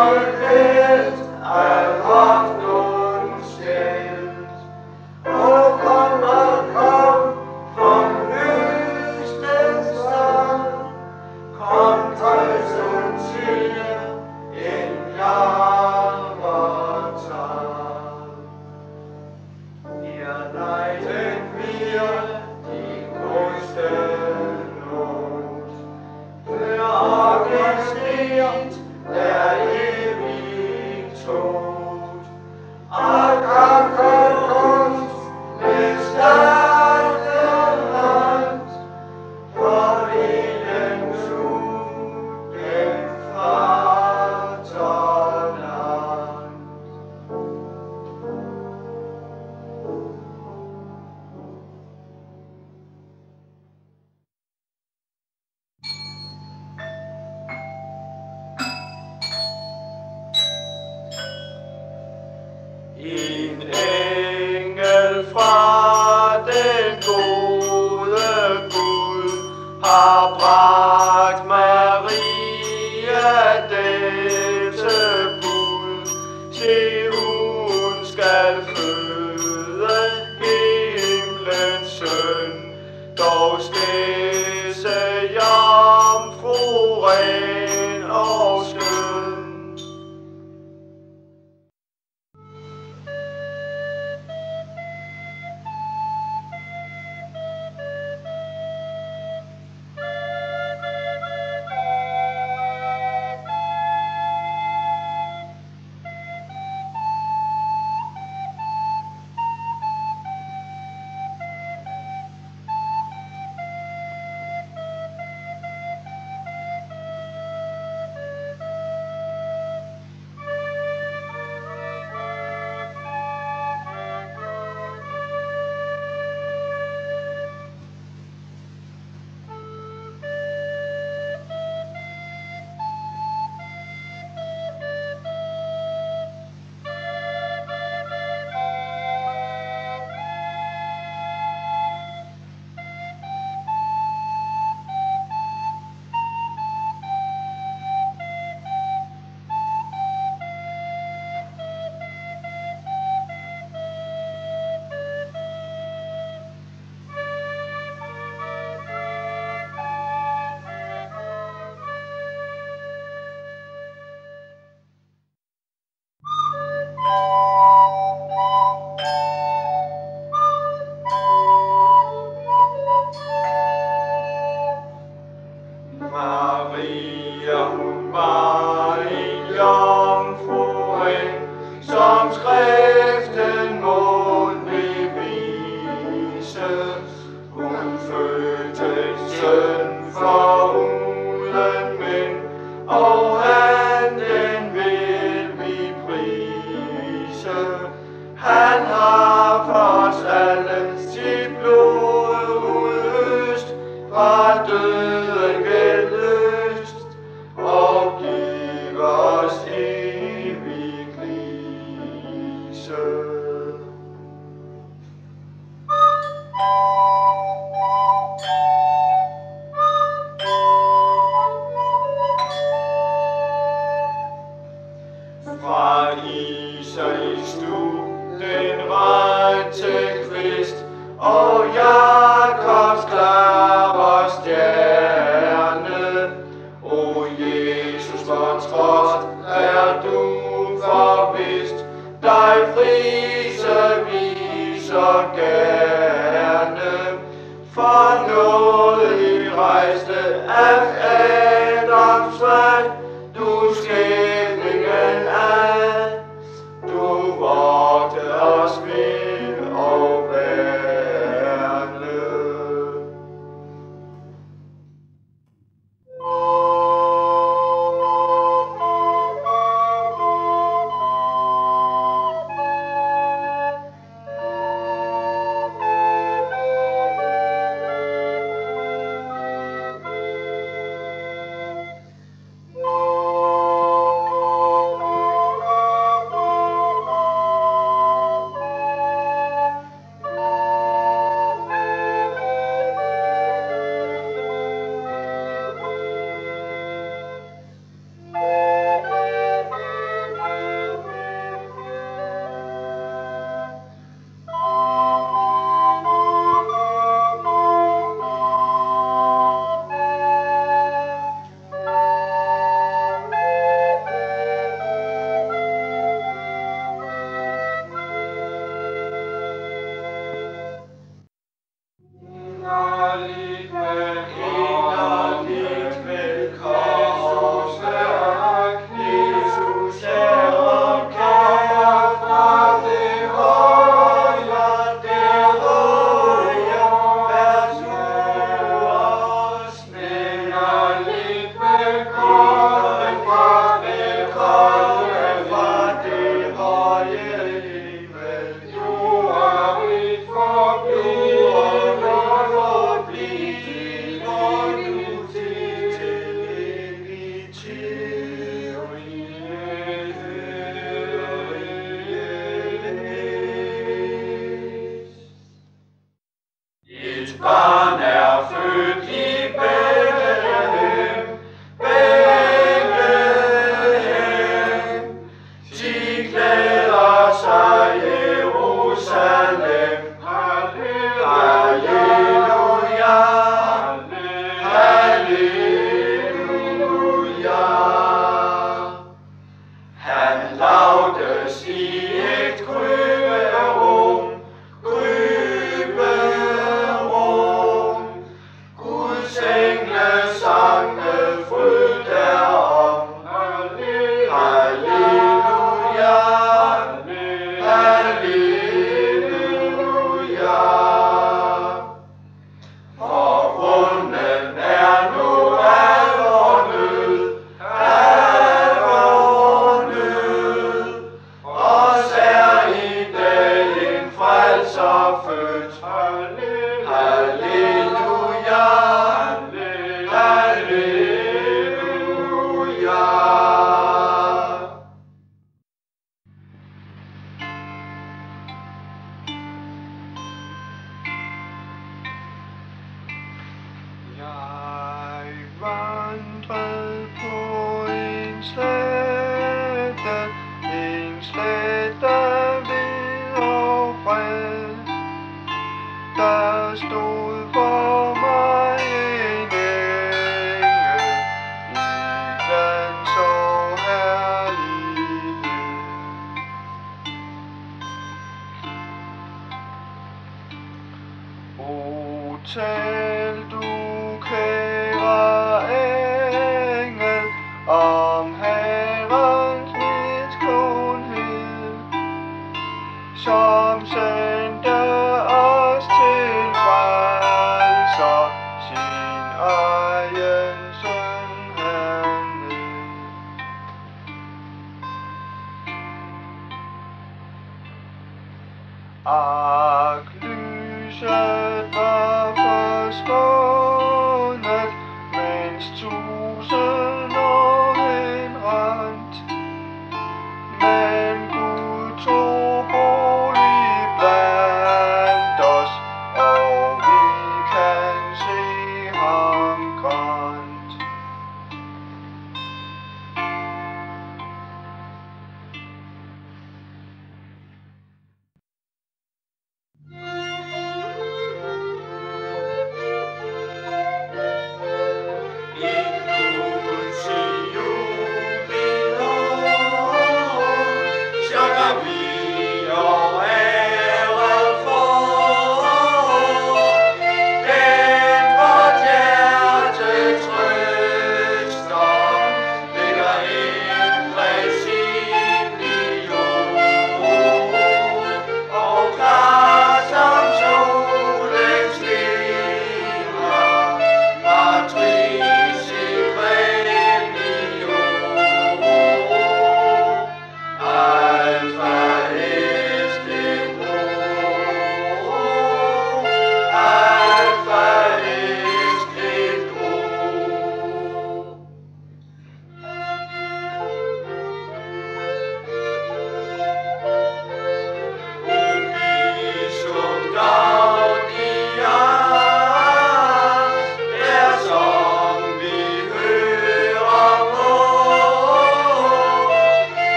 Du wagte das Spiel auf Erden. and louder see it grübe rum. Guds Engel sange fryd derom, halleluja, halleluja. For runden nu al vor nød, os i dag en frelser født. Halleluja, halleluja. Jeg vandrede på en slette, vid og bred. Der stod for mig en engel i glans og herlighed. O tal du, kære engel, om Herrens midtskåndhed, som sendte os til frelser, sin egen søn herned. Ak lyset